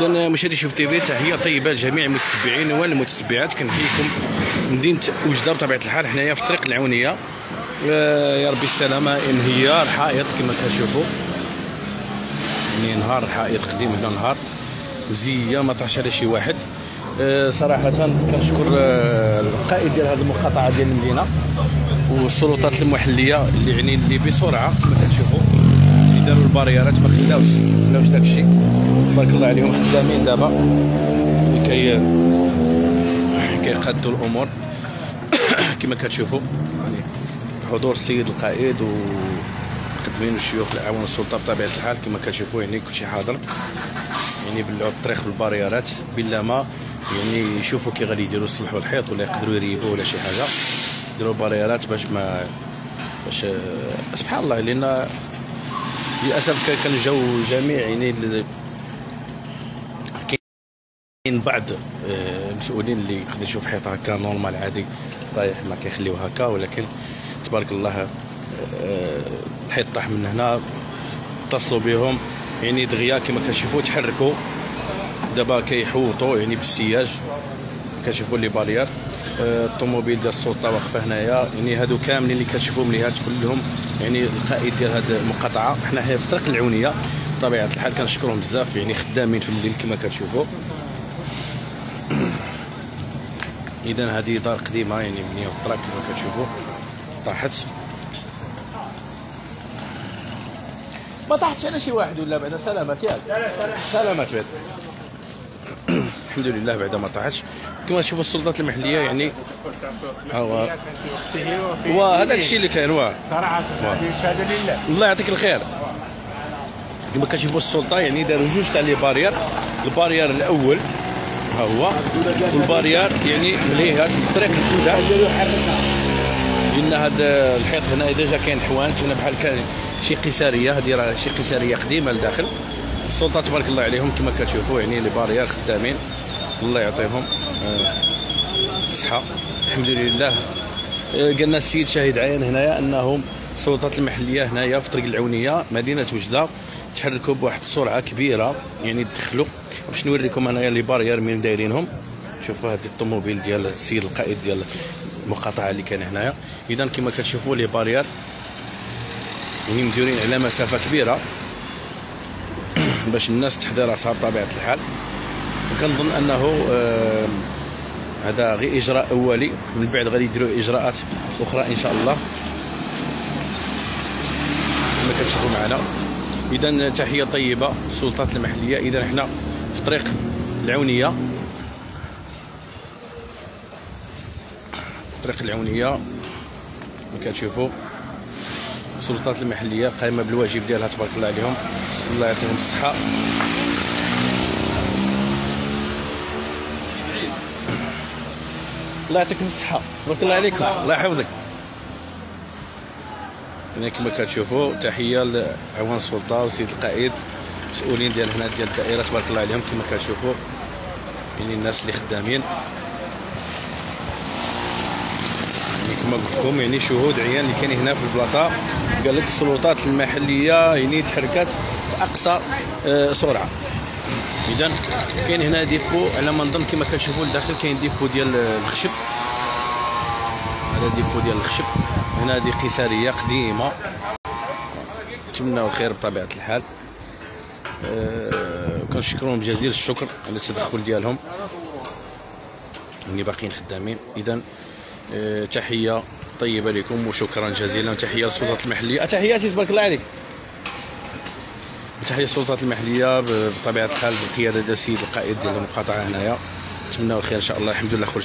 إذن مشاهدي شوف تي في، تحية طيبة لجميع المتتبعين والمتتبعات. كنحييكم مدينة وجدة بطبيعة الحال، حنايا في طريق العونية. يا ربي السلامة، انهيار حائط كما كتشوفوا، يعني نهار حائط قديم هنا، نهار مزية ما طاحش على شي واحد. صراحة كنشكر القائد ديال هذه المقاطعة ديال المدينة والسلطات المحلية اللي يعني اللي بسرعة كما كتشوفوا اللي داروا الباريرات، ما خلاوش داكشي، تبارك الله عليهم خدامين دابا لكي كيقادوا الأمور كما كتشوفوا. يعني حضور السيد القائد ومقدمين الشيوخ العوان السلطة بطبيعة الحال كما كتشوفوا، يعني كلشي حاضر، يعني بلعوا الطريق بالباريرات بلا ما يعني يشوفوا كي غادي يديروا، يصلحوا الحيط ولا يقدروا يريبوه ولا شي حاجه، يديروا الباريرات باش سبحان الله. لان للاسف كان الجو جميع يعني كاين بعض المسؤولين اللي يقدر يشوف حيط هكا نورمال عادي طايح ما كيخليوه هكا، ولكن تبارك الله الحيط طاح من هنا، اتصلوا بهم يعني دغيا كما كتشوفوا تحركوا دابا كيحوطوا يعني بالسياج، كتشوفوا لي باليار الطوموبيل ديال السلطه واقفه هنايا، يعني هادو كاملين اللي كتشوفوهم ليها كلهم يعني القائد ديال هاد المقاطعه. حنا هنا في طريق العونيه بطبيعه الحال، كنشكرهم بزاف، يعني خدامين في الليل كما كتشوفوا. اذا هذه دار قديمه يعني مبنيه في الطريق كما كتشوفوا، طاحت ما طاحتش على شي واحد ولا بعدا، سلامات ياك سلامات بعدا الحمد لله بعدا ما طاحتش. كما تشوفوا السلطات المحليه يعني وهذاك الشيء اللي كاين واه صراحه الشهاده لله، الله يعطيك الخير. كما كتشوفوا السلطه يعني داروا جوج تاع لي بارير، البارير الاول ها هو، والبارير يعني مليهات الطريق الكودة، لان هذا الحيط هنا ديجا كاين حوانت هنا بحال كان شي قيساريه، هذه راه شي قيساريه قديمه لداخل. السلطه تبارك الله عليهم كما كتشوفوا يعني لي بارير خدامين، الله يعطيهم الصحه الحمد لله. قالنا السيد شهيد عين هنايا انهم السلطات المحليه هنايا في طريق العونيه مدينه وجده تحركوا بواحد السرعه كبيره، يعني تدخلوا باش نوريكم هنايا لي بارير منين دايرينهم. شوفوا هذه الطوموبيل ديال السيد القائد ديال المقاطعه اللي كان هنايا. اذا كما كتشوفوا لي بارير يعني مديرين على مسافه كبيره باش الناس تحضر راسها بطبيعه الحال. وكنظن انه هذا غير اجراء اولي، من بعد غادي يديروا اجراءات اخرى ان شاء الله كما كتشوفوا معنا. اذا تحيه طيبه السلطات المحليه. اذا حنا في طريق العونيه، طريق العونيه كما كتشوفوا السلطات المحليه قائمه بالواجب ديالها تبارك الله عليهم، الله يعطيهم الصحه. الله يعطيكم الصحه تبارك الله عليكم، الله يحفظك. هنا كما كتشوفوا تحيه لعوان السلطه وسيد القائد المسؤولين ديال هنا ديال الدائره تبارك الله عليهم كما كتشوفوا، يعني الناس اللي خدامين كما قلت لكم يعني شهود عيان اللي كاين هنا في البلاصه. قال لك السلطات المحليه يعني تحركات في اقصى سرعه. اذا كاين هنا ديبو على ما نظن كما كتشوفوا لداخل، كاين ديبو ديال الخشب، هذا ديبو ديال الخشب هنا، هذه قيساريه قديمه نتمناو الخير بطبيعه الحال. كنشكرهم جزيل الشكر على التدخل ديالهم اللي باقيين خدامين. اذا تحيه طيبه لكم وشكرا جزيلا، وتحيه للسلطات المحليه. تحياتي تبارك الله عليك، تحيه للسلطات المحليه بطبيعه الحال بالقياده ديال السيد القائد ديال المقاطعه هنايا، نتمناو الخير ان شاء الله الحمد لله.